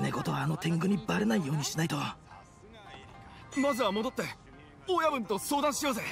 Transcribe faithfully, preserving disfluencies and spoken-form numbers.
姉子とあの天狗にバレないようにしないと。まずは戻って親分と相談しようぜ。